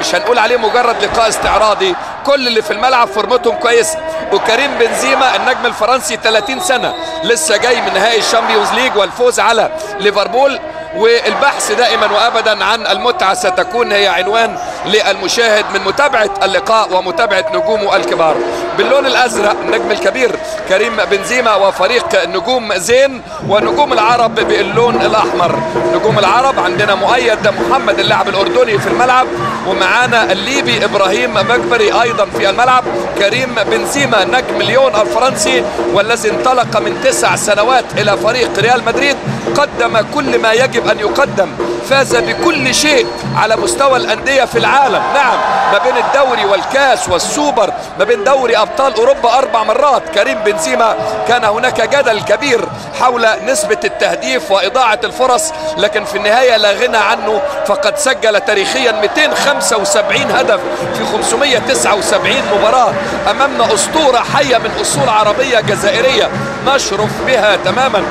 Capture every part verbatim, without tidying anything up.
مش هنقول عليه مجرد لقاء استعراضي. كل اللي في الملعب فورمتهم كويسه، وكريم بنزيما النجم الفرنسي ثلاثين سنه لسه جاي من نهائي الشامبيونز ليج والفوز على ليفربول، والبحث دائما وابدا عن المتعه ستكون هي عنوان للمشاهد من متابعه اللقاء ومتابعه نجومه الكبار. باللون الازرق النجم الكبير كريم بنزيما وفريق نجوم زين، ونجوم العرب باللون الاحمر. نجوم العرب عندنا مؤيد محمد اللاعب الاردني في الملعب، ومعانا الليبي ابراهيم مجبري ايضا في الملعب. كريم بنزيما نجم ليون الفرنسي، والذي انطلق من تسع سنوات الى فريق ريال مدريد، قدم كل ما يجب ان يقدم، فاز بكل شيء على مستوى الانديه في العالم. نعم، ما بين الدوري والكاس والسوبر، ما بين دوري ابطال اوروبا اربع مرات كريم بنزيما. كان هناك جدل كبير حول نسبه التهديف واضاعه الفرص، لكن في النهايه لا غنى عنه، فقد سجل تاريخيا مئتين وخمسة وسبعين هدف في خمسمئة وتسعة وسبعين مباراه. امامنا اسطوره حيه من اصول عربيه جزائريه، نشرف بها تماما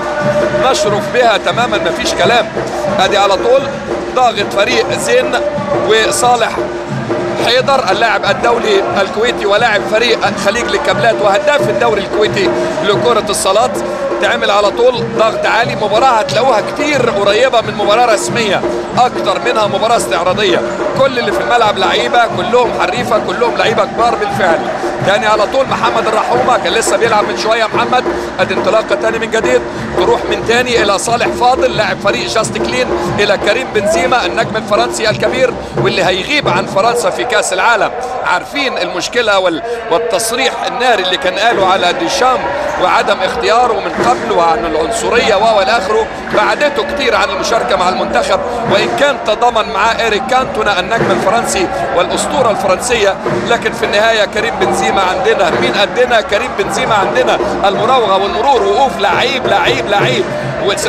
نشرف بها تماما مفيش كلام. ادي على طول ضاغط فريق زين، وصالح حيدر اللاعب الدولي الكويتي ولاعب فريق خليج للكابلات وهداف الدوري الكويتي لكرة الصالات، تعمل على طول ضغط عالي. مباراة هتلاقوها كتير قريبة من مباراة رسمية أكتر منها مباراة استعراضية. كل اللي في الملعب لعيبة، كلهم حريفة، كلهم لعيبة كبار بالفعل. تاني على طول محمد الرحومة، كان لسه بيلعب من شوية محمد. أدي انطلاقة تاني من جديد، تروح من تاني إلى صالح فاضل لاعب فريق جاست كلين، إلى كريم بنزيما النجم الفرنسي الكبير واللي هيغيب عن فرنسا في كأس العالم. عارفين المشكلة والتصريح الناري اللي كان قاله على ديشام وعدم اختياره من قبل وعن العنصرية وإلى آخره، بعدته كتير عن المشاركة مع المنتخب، وإن كان تضامن معاه إيريك كانتونا النجم الفرنسي والأسطورة الفرنسية. لكن في النهاية كريم بنزيما عندنا مين قدنا؟ كريم بنزيما عندنا المراوغة والمرور، وقوف لعيب لعيب لعيب.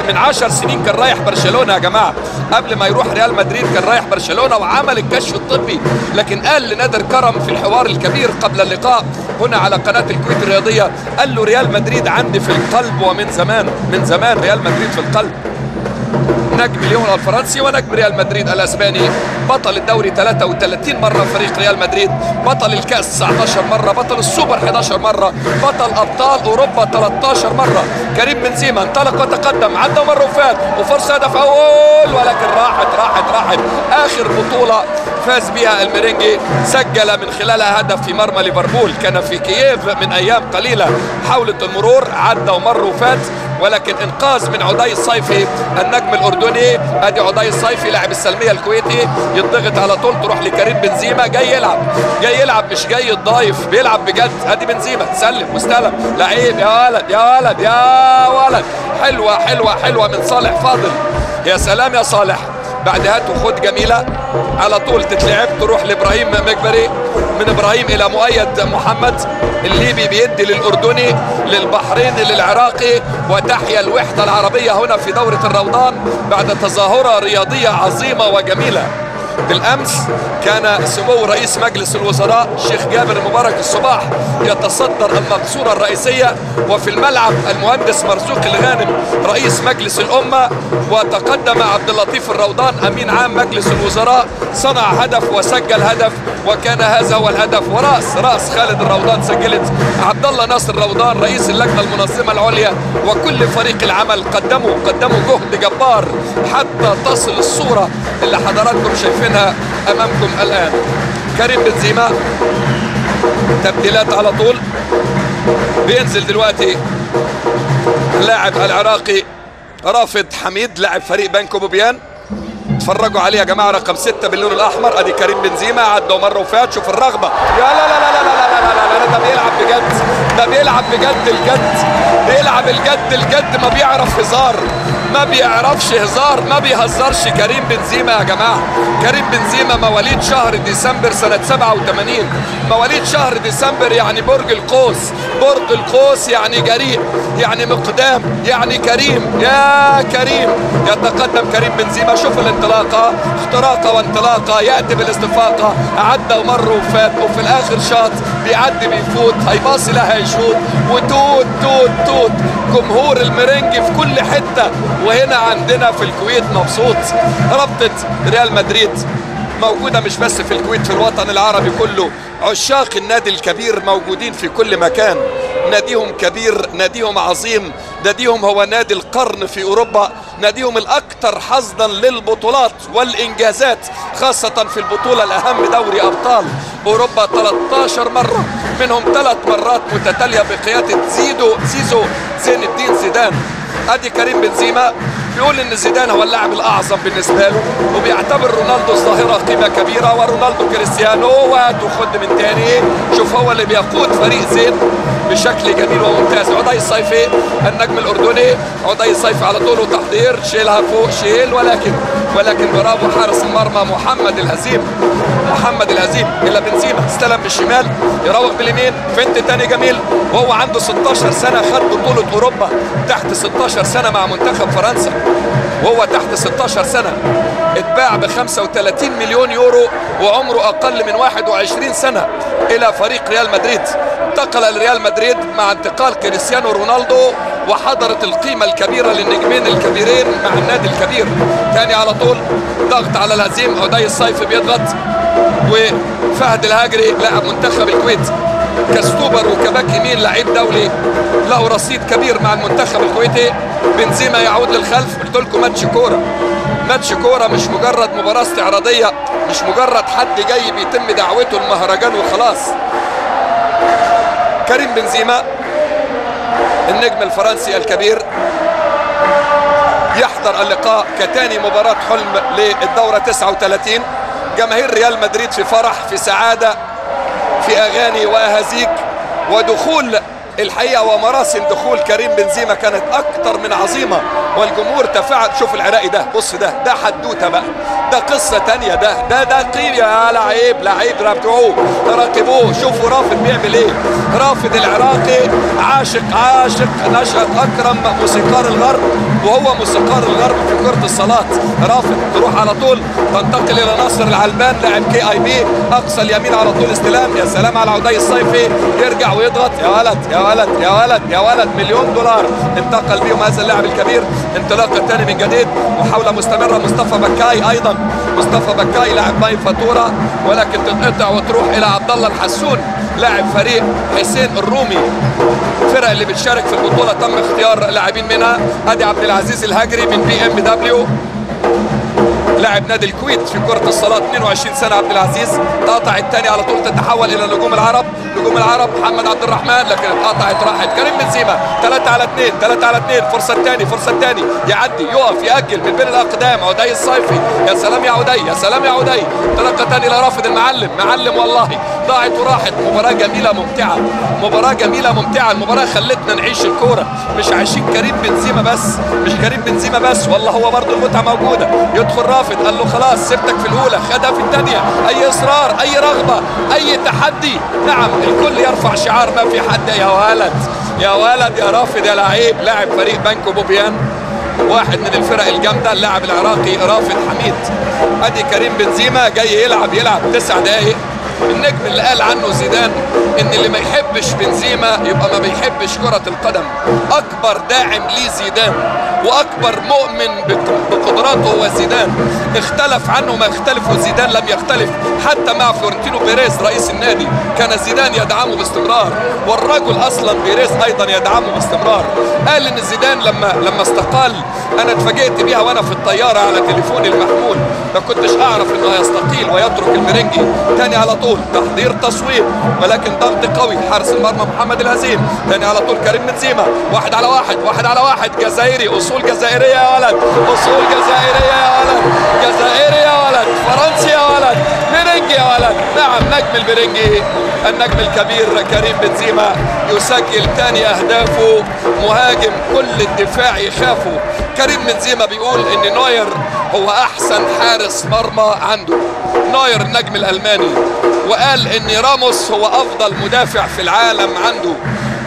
من عشر سنين كان رايح برشلونة يا جماعة، قبل ما يروح ريال مدريد كان رايح برشلونة وعمل الكشف الطبي، لكن قال لنادر كرم في الحوار الكبير قبل اللقاء هنا على قناة الكويت الرياضية، قال له ريال مدريد عندي في القلب ومن زمان، من زمان ريال مدريد في القلب. نجم ليون الفرنسي ونجم ريال مدريد الاسباني، بطل الدوري ثلاثة وثلاثين مره فريق ريال مدريد، بطل الكاس تسعة عشر مره، بطل السوبر أحد عشر مره، بطل ابطال اوروبا ثلاثة عشر مره. كريم بنزيما انطلق وتقدم، عنده مره وفات وفرصه هدف اول، ولكن راحت راحت راحت. اخر بطوله فاز بها الميرينجي سجل من خلالها هدف في مرمى ليفربول، كان في كييف من ايام قليله. حاولة المرور عدى ومر وفات، ولكن انقاذ من عدي الصيفي النجم الاردني. ادي عدي الصيفي لاعب السلميه الكويتي، يضغط على طول تروح لكريم بنزيما، جاي يلعب جاي يلعب مش جاي الضايف، بيلعب بجد. ادي بنزيما تسلم واستلم لعيب، يا ولد يا ولد يا ولد، حلوه حلوه حلوه من صالح فاضل. يا سلام يا صالح، بعد هات وخد جميله على طول تتلعب، تروح لابراهيم مجبري، من ابراهيم الى مؤيد محمد الليبي، بيدي للاردني للبحريني للعراقي، وتحيا الوحده العربيه هنا في دوره الروضان بعد تظاهره رياضيه عظيمه وجميله. بالامس كان سمو رئيس مجلس الوزراء الشيخ جابر مبارك الصباح يتصدر المقصوره الرئيسيه، وفي الملعب المهندس مرزوق الغانم رئيس مجلس الامه، وتقدم عبد اللطيف الروضان امين عام مجلس الوزراء، صنع هدف وسجل هدف، وكان هذا هو الهدف. وراس راس خالد الروضان سجلت عبد الله ناصر الروضان رئيس اللجنه المنظمه العليا، وكل فريق العمل قدموا قدموا جهد جبار حتى تصل الصوره اللي حضراتكم شايفينها امامكم الان. كريم بنزيما تبديلات على طول، بينزل دلوقتي اللاعب العراقي رافد حميد لاعب فريق بنكو بوبيان. اتفرجوا عليه يا جماعه، رقم ستة باللون الاحمر. ادي كريم بنزيما عدى ومره وفات، شوف الرغبه، يا لا لا لا لا لا لا لا، ده بيلعب بجد، ده بيلعب بجد الجد، بيلعب الجد الجد، ما بيعرف هزار، ما بيعرفش هزار، ما بيهزرش كريم بنزيما يا جماعه. كريم بنزيما مواليد شهر ديسمبر سنه سبعة وثمانين، مواليد شهر ديسمبر يعني برج القوس، برج القوس يعني جريء، يعني مقدام، يعني كريم. يا كريم يتقدم كريم بنزيما، شوف الانطلاقه، اختراقه وانطلاقه، ياتي بالاستفاقه، عدى ومر وفات، وفي الاخر شاط، بيعدي بيفوت، هيباصي لها هيشوط، وتوت توت توت. جمهور الميرينجي في كل حته، وهنا عندنا في الكويت مبسوط. رابطة ريال مدريد موجودة مش بس في الكويت، في الوطن العربي كله. عشاق النادي الكبير موجودين في كل مكان، ناديهم كبير، ناديهم عظيم، ناديهم هو نادي القرن في أوروبا، ناديهم الأكثر حظا للبطولات والإنجازات، خاصة في البطولة الأهم دوري أبطال أوروبا ثلاث عشرة مرة، منهم ثلاث مرات متتالية بقيادة زيدو زيزو زين الدين زيدان. أدي كريم بنزيما بيقول إن زيدان هو اللاعب الأعظم بالنسبة له، وبيعتبر رونالدو الظاهرة قيمة كبيرة، ورونالدو كريستيانو، وتخد من تاني. شوف هو اللي بيقود فريق زيد بشكل جميل وممتاز. عدي الصيفي النجم الأردني، عدي الصيفي على طول وتحضير، شيلها فوق شيل، ولكن ولكن برافو حارس المرمى محمد الهزيم، محمد الهزيم إلا بنزيما استلم بالشمال يراوغ باليمين، فنت تاني جميل، وهو عنده ستة عشر سنة خد بطولة أوروبا تحت ستة عشر سنة مع منتخب فرنسا، وهو تحت ستة عشر سنة اتباع ب خمسة وثلاثين مليون يورو وعمره أقل من واحد وعشرين سنة إلى فريق ريال مدريد. انتقل لريال مدريد مع انتقال كريستيانو رونالدو، وحضرت القيمة الكبيرة للنجمين الكبيرين مع النادي الكبير. تاني على طول ضغط على الهزيم، عدي الصيفي بيضغط، وفهد الهاجري لاعب منتخب الكويت كاستوبر وكباك يمين لعيب دولي له رصيد كبير مع المنتخب الكويتي. بنزيما يعود للخلف. قلت لكم ماتش كوره، ماتش كوره مش مجرد مباراه استعراضيه، مش مجرد حد جاي بيتم دعوته المهرجان وخلاص. كريم بنزيما النجم الفرنسي الكبير يحضر اللقاء كتاني مباراه حلم للدوره تسعة وثلاثين. جماهير ريال مدريد في فرح، في سعاده، في اغاني واهازيج، ودخول الحقيقه ومراسم دخول كريم بنزيما كانت اكتر من عظيمه، والجمهور تفاعل. شوف العراقي ده، بص ده ده حدوته بقى، ده قصه ثانيه، ده ده ده قيم يا لعيب، لعيب رابطوه تراقبوه. شوفوا رافد بيعمل ايه، رافد العراقي عاشق عاشق نشأة اكرم موسيقار الغرب، وهو موسيقار الغرب في كره الصالات. رافد تروح على طول تنتقل الى ناصر العلبان لاعب كي اي بي، اقصى اليمين على طول استلام، يا سلام على عدي الصيفي يرجع ويضغط، يا ولد يا ولد يا ولد يا ولد، مليون دولار انتقل بيهم هذا اللاعب الكبير. انطلاق الثاني من جديد، محاولة مستمرة. مصطفى بكاي أيضا، مصطفى بكاي لاعب باي فاتورة، ولكن تتقطع وتروح إلى عبد الله الحسون لاعب فريق حسين الرومي. الفرق اللي بتشارك في البطولة تم اختيار لاعبين منها. أدي عبد العزيز الهجري من بي إم دبليو لاعب نادي الكويت في كرة الصالات، اثنين وعشرين سنة عبد العزيز. تقطع الثاني على طول تتحول إلى نجوم العرب، نجوم العرب محمد عبد الرحمن، لكن اتقطعت راحت كريم بنزيما. ثلاثة على اثنين، ثلاثة على اثنين، فرصة الثاني، فرصة الثاني، يعدي يقف يأجل من بين الأقدام. عدي الصيفي، يا سلام يا عدي، يا سلام يا عدي، انطلاقة ثانية لرافد المعلم، معلم والله ضاعت وراحت. مباراة جميلة ممتعة، مباراة جميلة ممتعة، المباراة خلتنا نعيش الكورة، مش عايشين كريم بنزيما بس، مش كريم بنزيما بس، والله هو برضه المتعة موجودة. يدخل رافد قال له خلاص سبتك في الأولى، خدها في الثانية، أي إصرار، أي رغبة، أي تحدي. نعم الكل يرفع شعار ما في حد، يا ولد يا ولد يا رافد يا لعيب، لاعب فريق بنك بوبيان، واحد من الفرق الجامده، اللاعب العراقي رافد حميد. ادي كريم بنزيما جاي يلعب يلعب تسع دقائق. النجم اللي قال عنه زيدان ان اللي ما يحبش بنزيما يبقى ما بيحبش كره القدم. اكبر داعم لزيدان واكبر مؤمن بقدراته هو زيدان، اختلف عنه ما يختلف، وزيدان لم يختلف حتى مع فلورنتينو بيريز رئيس النادي، كان زيدان يدعمه باستمرار، والرجل اصلا بيريز ايضا يدعمه باستمرار. قال ان زيدان لما لما استقال، انا اتفاجئت بيها وانا في الطياره على تليفوني المحمول، ما كنتش اعرف انه هيستقيل ويترك المرنجي. تاني على طول تحضير تصويب، ولكن ضغط قوي حارس المرمى محمد الهزيم. تاني على طول كريم بنزيما، واحد على واحد، واحد على واحد، جزائري، اصول جزائريه يا ولد، اصول جزائريه يا ولد، جزائري يا ولد، فرنسي يا ولد، برنجي يا ولد. نعم نجم البرنجي النجم الكبير كريم بنزيما يسجل ثاني اهدافه، مهاجم كل الدفاع يخافه. كريم بنزيما بيقول ان نوير هو احسن حارس مرمى عنده، نوير النجم الالماني، وقال ان راموس هو افضل مدافع في العالم عنده،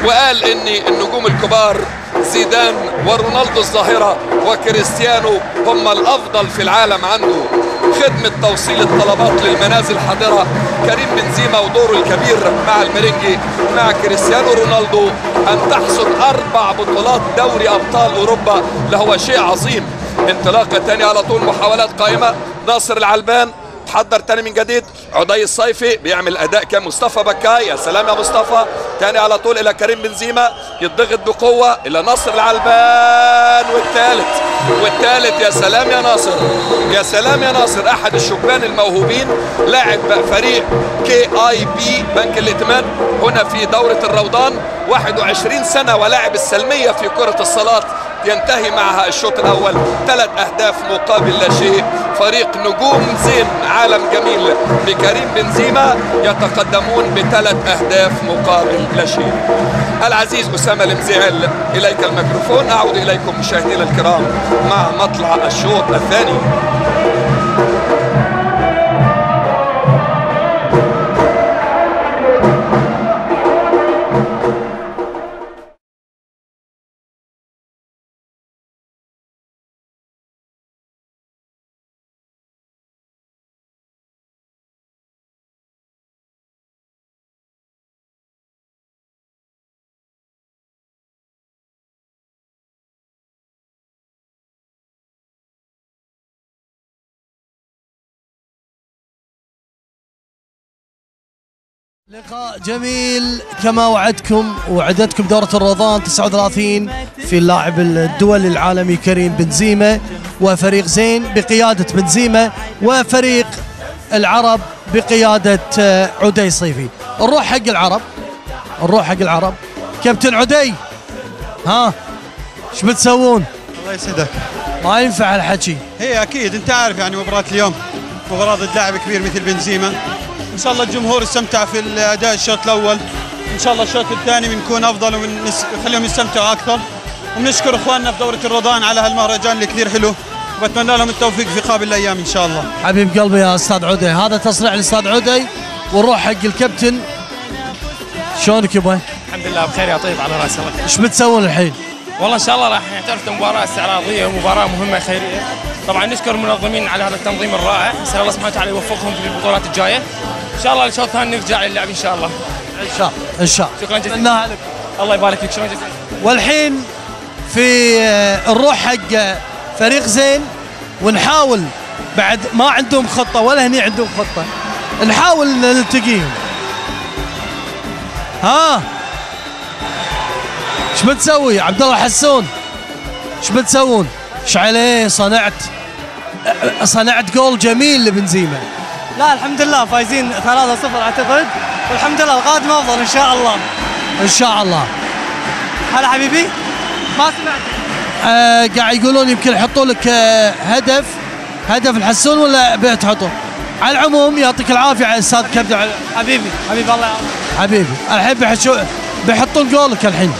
وقال ان النجوم الكبار زيدان ورونالدو الظاهرة وكريستيانو هم الافضل في العالم عنده. خدمة توصيل الطلبات للمنازل حاضرة، كريم بنزيما ودوره الكبير مع المرنجي مع كريستيانو رونالدو ان تحصد اربع بطولات دوري ابطال اوروبا لهو شيء عظيم. انطلاقة تاني على طول، محاولات قائمة، ناصر العلبان بتتحضر تاني من جديد. عدي الصيفي بيعمل اداء كمصطفى بكاي، يا سلام يا مصطفى، تاني على طول الى كريم بنزيما، يتضغط بقوه الى ناصر العلبان، والثالث والثالث يا سلام يا ناصر، يا سلام يا ناصر، احد الشبان الموهوبين، لاعب فريق كي اي بي بنك الائتمان هنا في دوره الروضان، واحد وعشرين سنه ولاعب السلميه في كره الصالات، ينتهي معها الشوط الاول ثلاث اهداف مقابل لا شيء. فريق نجوم زين عالم جميل بكريم بنزيما يتقدمون بثلاث اهداف مقابل لا شيء. العزيز اسامه المزيعل اليك الميكروفون. اعود اليكم مشاهدينا الكرام مع مطلع الشوط الثاني. لقاء جميل كما وعدتكم وعدتكم دورة الروضان تسعة وثلاثين في اللاعب الدولي العالمي كريم بنزيما وفريق زين بقيادة بنزيما وفريق العرب بقيادة عدي صيفي. نروح حق العرب، نروح حق العرب. كابتن عدي، ها ايش بتسوون؟ الله يسعدك. ما ينفع الحكي. هي اكيد انت عارف يعني مباراة اليوم مباراة ضد لاعب كبير مثل بنزيما. ان شاء الله الجمهور استمتع في الاداء الشوط الاول، ان شاء الله الشوط الثاني بنكون افضل ونخليهم يستمتعوا اكثر، وبنشكر اخواننا في دوره الروضان على هالمهرجان اللي كثير حلو، وبتمنى لهم التوفيق في قابل الايام ان شاء الله. حبيب قلبي يا استاذ عدي، هذا تصريح الاستاذ عدي. ونروح حق الكابتن. شلونك يبا؟ الحمد لله بخير يا طيب، على راسي الله. ايش بتسوون الحين؟ والله ان شاء الله راح نعترف مباراه استعراضيه ومباراه مهمه خيريه. طبعا نشكر المنظمين على هذا التنظيم الرائع، نسال الله سبحانه وتعالى يوفقهم في البطولات الجايه. ان شاء الله الشوط الثاني نرجع للعب ان شاء الله. ان شاء الله ان شاء الله. شكرا جزيلا لك. الله يبارك فيك، شكرا جزيلا. والحين في نروح حق فريق زين ونحاول، بعد ما عندهم خطه ولا هني عندهم خطه، نحاول نلتقيهم. ها ايش بتسوي يا عبد الله حسون؟ ايش بتسوون؟ ايش عليه؟ صنعت صنعت جول جميل لبنزيما. لا الحمد لله فايزين ثلاثة صفر اعتقد، والحمد لله القادمه افضل ان شاء الله. ان شاء الله. هلا حبيبي ما سمعت. آه قاعد يقولون يمكن يحطوا لك آه هدف هدف الحسون ولا بتحطه؟ على العموم يعطيك العافيه على استاذ كبده. حبيبي حبيبي, حبيبي الله يعافيك. حبيبي الحين بيحطون جولك الحين.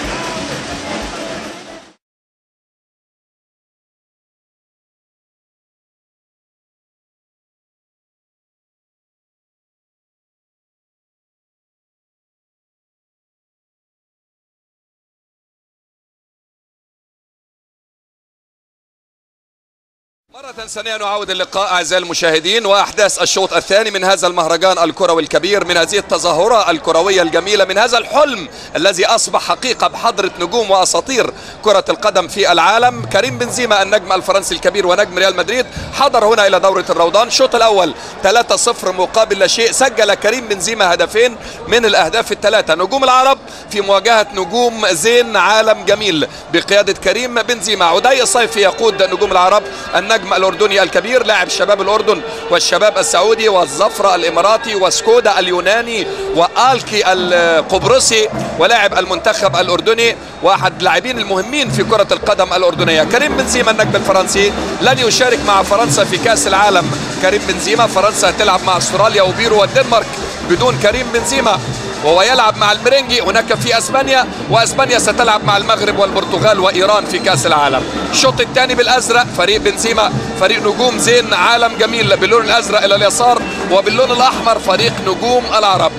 مرة ثانية نعود اللقاء أعزائي المشاهدين وأحداث الشوط الثاني من هذا المهرجان الكروي الكبير، من هذه التظاهرة الكروية الجميلة، من هذا الحلم الذي أصبح حقيقة بحضرة نجوم وأساطير كرة القدم في العالم. كريم بنزيما النجم الفرنسي الكبير ونجم ريال مدريد حضر هنا إلى دورة الروضان. الشوط الأول ثلاثة صفر مقابل لا شيء. سجل كريم بنزيما هدفين من الأهداف الثلاثة. نجوم العرب في مواجهة نجوم زين عالم جميل بقيادة كريم بنزيما. عدي الصيفي يقود نجوم العرب، النجم الأردني الكبير لاعب شباب الأردن والشباب السعودي والظفرة الإماراتي وسكودا اليوناني وآلكي القبرصي ولاعب المنتخب الأردني وأحد اللاعبين المهمين في كرة القدم الأردنية. كريم بنزيما النجم الفرنسي لن يشارك مع فرنسا في كأس العالم. كريم بنزيما فرنسا تلعب مع أستراليا وبيرو والدنمارك بدون كريم بنزيما، وهو يلعب مع المرنجي هناك في اسبانيا، واسبانيا ستلعب مع المغرب والبرتغال وايران في كاس العالم. الشوط الثاني بالازرق فريق بنزيما، فريق نجوم زين عالم جميل باللون الازرق الى اليسار، وباللون الاحمر فريق نجوم العرب.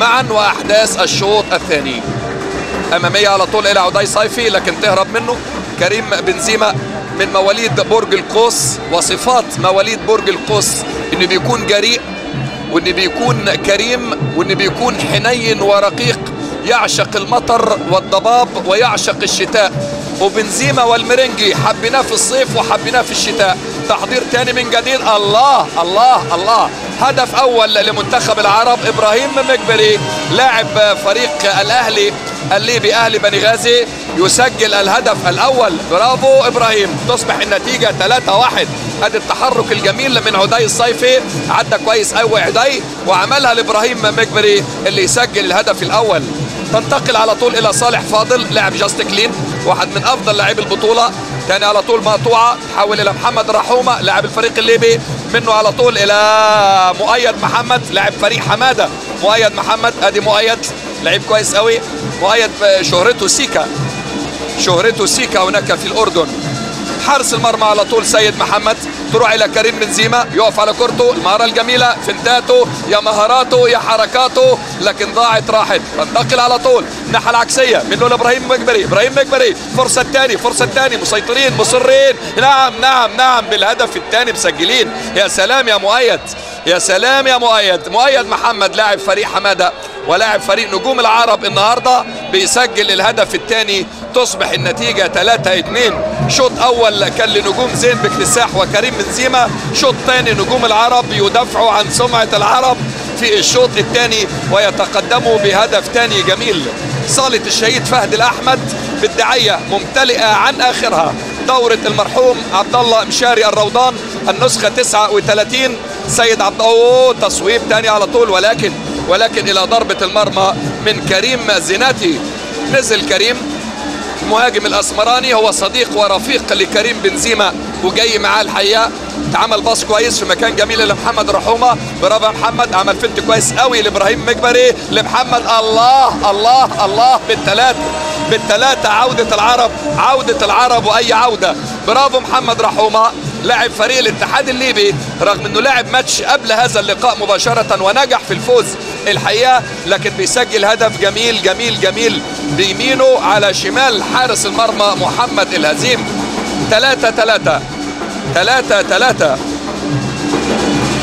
معا واحداث الشوط الثاني. اماميه على طول الى عدي صيفي لكن تهرب منه كريم بنزيما، من مواليد برج القوس، وصفات مواليد برج القوس انه بيكون جريء وإن بيكون كريم وإن بيكون حنين ورقيق، يعشق المطر والضباب ويعشق الشتاء. وبنزيما والمرنجي حبيناه في الصيف وحبيناه في الشتاء. تحضير تاني من جديد. الله الله الله هدف أول لمنتخب العرب. إبراهيم مجبري لاعب فريق الأهلي الليبي أهلي بني غازي يسجل الهدف الأول. برافو إبراهيم. تصبح النتيجة ثلاثة واحد. أدي التحرك الجميل من عدي الصيفي، عدى كويس أوي عدي وعملها لإبراهيم مجبري اللي يسجل الهدف الأول. تنتقل على طول إلى صالح فاضل لاعب جاست كلين، واحد من أفضل لاعبي البطولة. تاني على طول مقطوعة تحول إلى محمد رحومة لاعب الفريق الليبي، منه على طول إلى مؤيد محمد لاعب فريق حمادة. مؤيد محمد أدي مؤيد لعيب كويس قوي. مؤيد شهرته سيكا، شهرته سيكا هناك في الأردن. حارس المرمى على طول سيد محمد. تروح إلى كريم بنزيما يقف على كورته، المهارة الجميلة، فنتاته يا مهاراته يا حركاته لكن ضاعت راحت. تنتقل على طول الناحية العكسية منه لإبراهيم مجبري. إبراهيم مجبري فرصة تاني، فرصة تاني، مسيطرين مصرين. نعم نعم نعم بالهدف الثاني مسجلين. يا سلام يا مؤيد، يا سلام يا مؤيد. مؤيد محمد لاعب فريق حمادة ولاعب فريق نجوم العرب النهارده بيسجل الهدف الثاني. تصبح النتيجه ثلاثة اثنين. شوط اول كان لنجوم زين باكتساح وكريم بنزيما. شوط ثاني نجوم العرب يدافعوا عن سمعه العرب في الشوط الثاني ويتقدموا بهدف ثاني جميل. صاله الشهيد فهد الاحمد بالدعيه ممتلئه عن اخرها. دوره المرحوم عبد الله مشاري الروضان النسخه تسعة وثلاثين. سيد عبد اوه تصويب ثاني على طول، ولكن ولكن إلى ضربة المرمى من كريم زيناتي. نزل كريم المهاجم الأسمراني، هو صديق ورفيق لكريم بنزيما وجاي معاه الحقيقة. عمل باص كويس في مكان جميل لمحمد رحومة. برافو محمد. عمل فنت كويس قوي لإبراهيم مجبري لمحمد. الله الله الله بالثلاثة بالثلاثة. عودة العرب، عودة العرب وأي عودة. برافو محمد رحومة لاعب فريق الاتحاد الليبي، رغم انه لاعب ماتش قبل هذا اللقاء مباشرة ونجح في الفوز الحقيقة، لكن بيسجل هدف جميل جميل جميل بيمينه على شمال حارس المرمى محمد الهزيم. ثلاثة ثلاثة ثلاثة ثلاثة.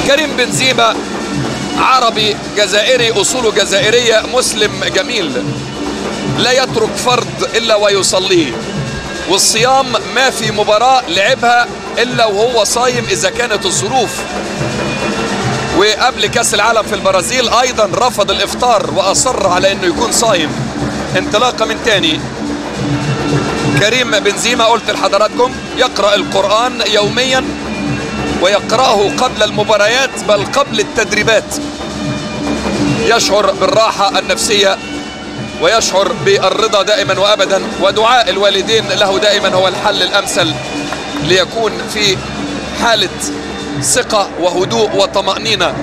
كريم بنزيما عربي جزائري، أصوله جزائرية، مسلم جميل، لا يترك فرض إلا ويصليه، والصيام ما في مباراة لعبها إلا وهو صايم إذا كانت الظروف. وقبل كأس العالم في البرازيل أيضا رفض الإفطار وأصر على أنه يكون صايم. انطلاقة من تاني كريم بنزيما، قلت لحضراتكم يقرأ القرآن يوميا ويقرأه قبل المباريات بل قبل التدريبات. يشعر بالراحة النفسية ويشعر بالرضا دائما وأبدا، ودعاء الوالدين له دائما هو الحل الأمثل ليكون في حالة ثقة وهدوء وطمأنينة.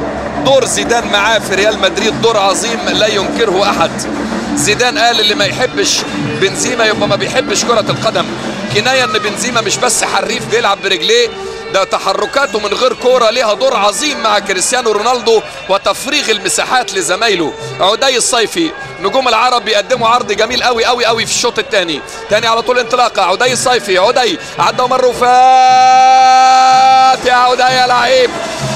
دور زيدان معاه في ريال مدريد دور عظيم لا ينكره أحد. زيدان قال اللي ما يحبش بنزيما يبقى ما بيحبش كرة القدم. كناية أن بنزيما مش بس حريف بيلعب برجليه، ده تحركاته من غير كورة لها دور عظيم مع كريستيانو رونالدو وتفريغ المساحات لزمايله. عدي الصيفي نجوم العرب بيقدموا عرض جميل قوي قوي قوي في الشوط الثاني. ثاني على طول انطلاقه عدي الصيفي. عدي عدى مره وفات. يا عدي يا لعيب،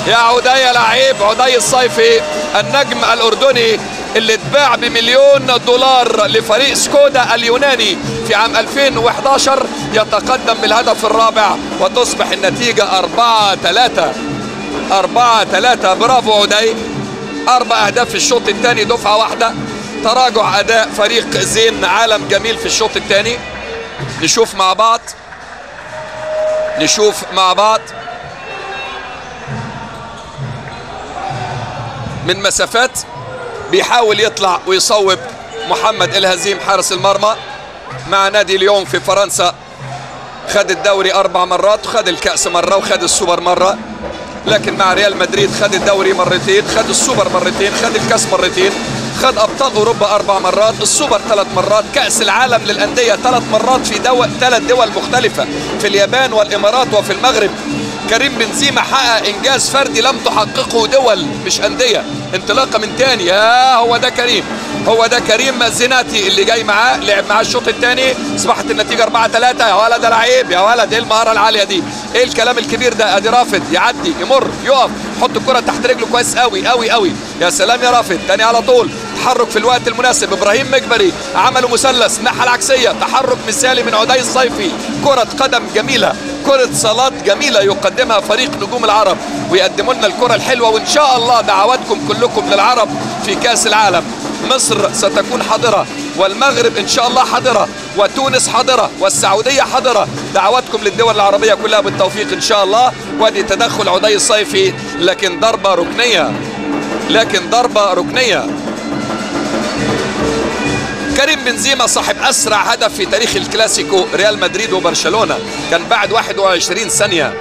يا عدي يا لعيب. عدي الصيفي النجم الأردني اللي اتباع بمليون دولار لفريق سكودا اليوناني في عام ألفين وأحد عشر يتقدم بالهدف الرابع وتصبح النتيجة أربعة ثلاثة. أربعة ثلاثة. برافو عدي. أربع أهداف في الشوط الثاني دفعة واحدة. تراجع أداء فريق زين عالم جميل في الشوط الثاني. نشوف مع بعض، نشوف مع بعض من مسافات بيحاول يطلع ويصوب محمد الهزيم حارس المرمى مع نادي ليون في فرنسا. خد الدوري أربع مرات، خد الكأس مرة وخد السوبر مرة، لكن مع ريال مدريد خد الدوري مرتين، خد السوبر مرتين، خد الكأس مرتين، خد أبطال أوروبا أربع مرات، السوبر ثلاث مرات، كأس العالم للأندية ثلاث مرات في دول ثلاث دول مختلفة في اليابان والإمارات وفي المغرب. كريم بنزيما حقق إنجاز فردي لم تحققه دول مش أندية. انطلاقة من تاني. آه هو ده كريم، هو ده كريم زيناتي اللي جاي معاه، لعب معاه الشوط الثاني. اصبحت النتيجة أربعة ثلاثة. يا ولد يا لعيب، يا ولد ايه المهارة العالية دي، ايه الكلام الكبير ده. ادي رافد يعدي يمر يقف يحط الكرة تحت رجله كويس قوي قوي قوي. يا سلام يا رافد. تاني على طول تحرك في الوقت المناسب. ابراهيم مجبري عمله مثلث الناحية العكسية، تحرك مثالي من عدي الصيفي، كرة قدم جميلة كرة صلاة جميلة يقدمها فريق نجوم العرب، ويقدموا لنا الكرة الحلوة، وإن شاء الله دعواتكم كلكم للعرب في كأس العالم. مصر ستكون حاضرة، والمغرب إن شاء الله حاضرة، وتونس حاضرة، والسعودية حاضرة. دعواتكم للدول العربية كلها بالتوفيق إن شاء الله. وادي تدخل عدي الصيفي، لكن ضربة ركنية، لكن ضربة ركنية. كريم بنزيما صاحب أسرع هدف في تاريخ الكلاسيكو ريال مدريد وبرشلونة، كان بعد واحد وعشرين ثانية.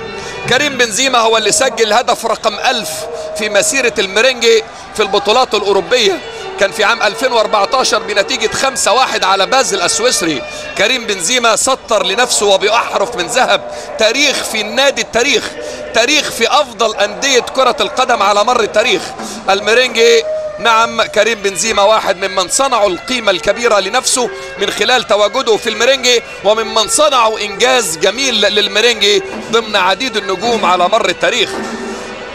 كريم بنزيما هو اللي سجل هدف رقم ألف في مسيرة الميرينجي في البطولات الأوروبية، كان في عام ألفين وأربعة عشر بنتيجة خمسة واحد على بازل السويسري. كريم بنزيما سطر لنفسه وبأحرف من ذهب تاريخ في النادي، التاريخ تاريخ في أفضل أندية كرة القدم على مر التاريخ. الميرينجي، نعم، كريم بنزيما واحد ممن صنعوا القيمة الكبيرة لنفسه من خلال تواجده في الميرينجي، وممن صنعوا إنجاز جميل للميرينجي ضمن عديد النجوم على مر التاريخ.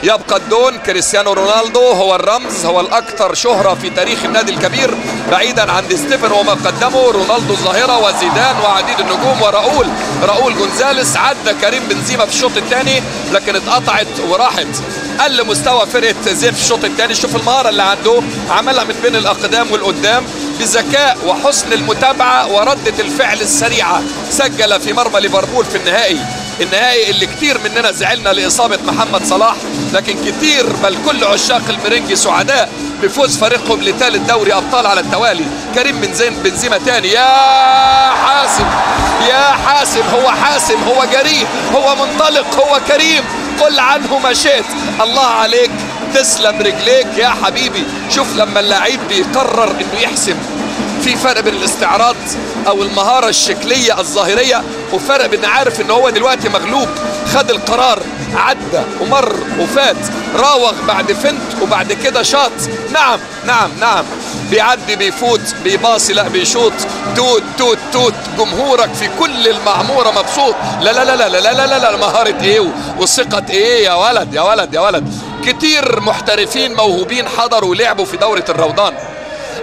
يبقى الدون كريستيانو رونالدو هو الرمز، هو الأكثر شهرة في تاريخ النادي الكبير، بعيدا عن دي ستيفن وما قدمه. رونالدو الظاهرة وزيدان وعديد النجوم، وراؤول راؤول جونزاليس. عدى كريم بنزيما في الشوط الثاني لكن اتقطعت وراحت. قل مستوى فرقة زيف في الشوط الثاني، شوف المهارة اللي عنده، عملها من بين الأقدام والقدام بذكاء وحسن المتابعة وردة الفعل السريعة. سجل في مرمى ليفربول في النهائي، النهائي اللي كتير مننا زعلنا لإصابة محمد صلاح، لكن كتير بل كل عشاق الميرينجي سعداء بفوز فريقهم لثالث دوري أبطال على التوالي. كريم بنزيما تاني، يا حاسم يا حاسم، هو حاسم، هو جريء، هو منطلق، هو كريم، قل عنه ما شئت. الله عليك، تسلم رجليك يا حبيبي. شوف لما اللاعب بيقرر انه يحسم، في فرق بين الاستعراض او المهارة الشكلية الظاهرية، وفرق بين عارف ان هو دلوقتي مغلوب، خد القرار، عدى ومر وفات، راوغ بعد فنت وبعد كده شاط. نعم نعم نعم، بيعدي بيفوت بيباصي، لا بيشوط. توت توت توت، جمهورك في كل المعمورة مبسوط. لا لا لا لا لا لا لا, لا. مهارة ايه وثقة ايه يا ولد يا ولد يا ولد. كتير محترفين موهوبين حضروا ولعبوا في دورة الروضان.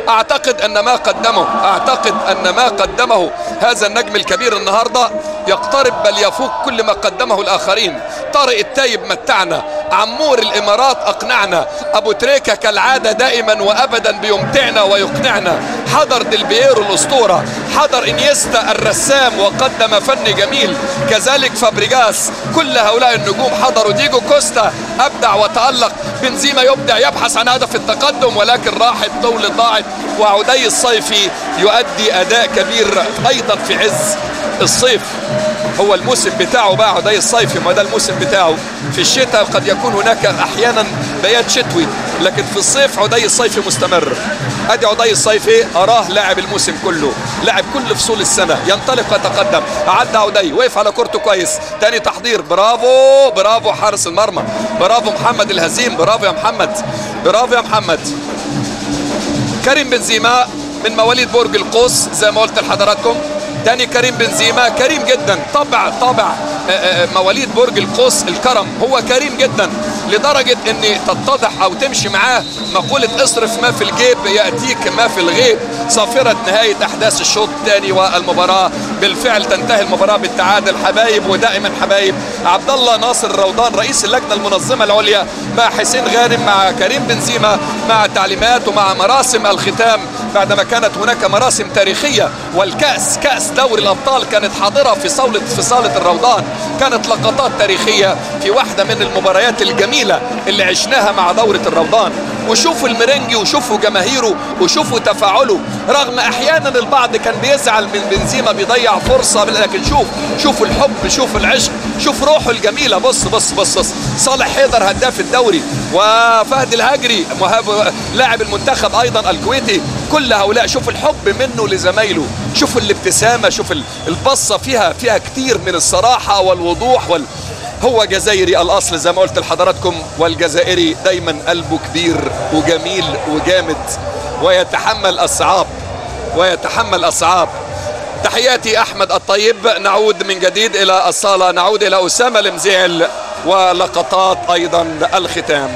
اعتقد ان ما قدمه اعتقد ان ما قدمه هذا النجم الكبير النهارده يقترب بل يفوق كل ما قدمه الاخرين. طارق التايب متعنا، عمور الامارات اقنعنا، ابو تريكه كالعاده دائما وابدا بيمتعنا ويقنعنا، حضر ديلبييرو الاسطوره، حضر انيستا الرسام وقدم فن جميل، كذلك فابريجاس، كل هؤلاء النجوم حضروا. ديجو كوستا ابدع وتالق، بنزيما يبدع، يبحث عن هدف التقدم ولكن راحت طولة ضاعت. وعدي الصيفي يؤدي اداء كبير ايضا في عز الصيف. هو الموسم بتاعه بقى عدي الصيفي، ما ده الموسم بتاعه. في الشتاء قد يكون هناك احيانا بيات شتوي، لكن في الصيف عدي الصيفي مستمر. ادي عدي الصيفي، اراه لاعب الموسم كله، لاعب كل فصول السنه، ينطلق ويتقدم. عدى عدي، وقف على كورته كويس، تاني تحضير، برافو برافو حارس المرمى، برافو محمد الهزيم، برافو يا محمد، برافو يا محمد. كريم بنزيما من مواليد برج القوس زي ما قلت لحضراتكم. تاني كريم بنزيما كريم جدا، طبع طبع مواليد برج القوس الكرم، هو كريم جدا لدرجة ان تتضح او تمشي معاه مقولة اصرف ما في الجيب يأتيك ما في الغيب. صافرة نهاية احداث الشوط الثاني والمباراة، بالفعل تنتهي المباراة بالتعادل حبايب ودائما حبايب. عبد الله ناصر الروضان رئيس اللجنة المنظمة العليا مع حسين غانم مع كريم بنزيما مع تعليمات ومع مراسم الختام، بعدما كانت هناك مراسم تاريخية. والكأس، كأس دوري الأبطال، كانت حاضرة في صالة في صالة الروضان، كانت لقطات تاريخية في واحدة من المباريات الجميلة اللي عشناها مع دورة الروضان. وشوفوا الميرينجي وشوفوا جماهيره وشوفوا تفاعله، رغم احيانا البعض كان بيزعل من بنزيما بيضيع فرصه، لكن شوف شوفوا الحب، شوفوا العشق، شوف روحه الجميله. بص بص بص, بص. صالح حيدر هداف الدوري، وفهد الهجري لاعب المنتخب ايضا الكويتي، كل هؤلاء شوفوا الحب منه لزمايله، شوفوا الابتسامه، شوفوا البصه فيها فيها كتير من الصراحه والوضوح وال... هو جزائري الأصل زي ما قلت لحضراتكم، والجزائري دايما قلبه كبير وجميل وجامد ويتحمل الصعاب ويتحمل الصعاب. تحياتي أحمد الطيب. نعود من جديد إلى الصالة، نعود إلى أسامة المزيعل ولقطات أيضا الختام.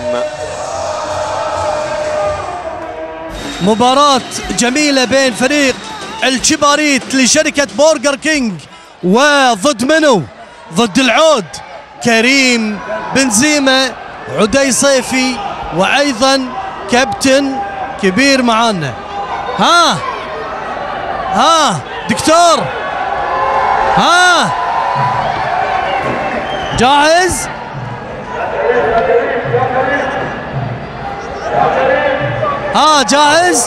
مباراة جميلة بين فريق الجباريت لشركة برجر كينج وضد منو، ضد العود كريم بنزيمة عدي صيفي وأيضا كابتن كبير معانا. ها ها دكتور، ها جاهز؟ ها جاهز؟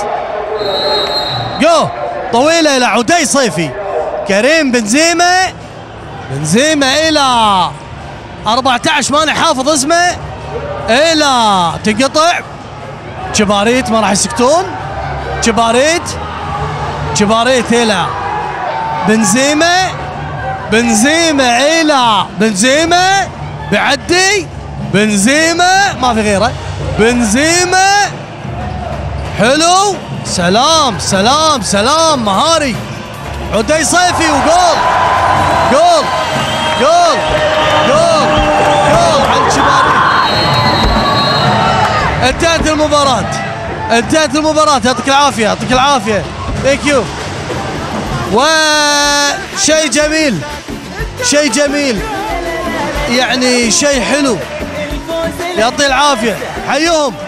جو طويلة إلى عدي صيفي، كريم بنزيمة، بنزيمة إلى أربعة عشر، ماني حافظ اسمه، إلى تنقطع جباريت، ما راح يسكتون جباريت، جباريت إلى بنزيمة، بنزيمة إلى بنزيمة بعدي، بنزيمة ما في غيره، بنزيمة حلو، سلام سلام سلام مهاري، عدي صيفي وجول جول جول جول جول عن شباري. انتهت المباراة، انتهت المباراة، يعطيك العافية، يعطيك العافية، ثانك يو. وشيء جميل، شيء جميل، يعني شيء حلو، يعطي العافية، حيهم.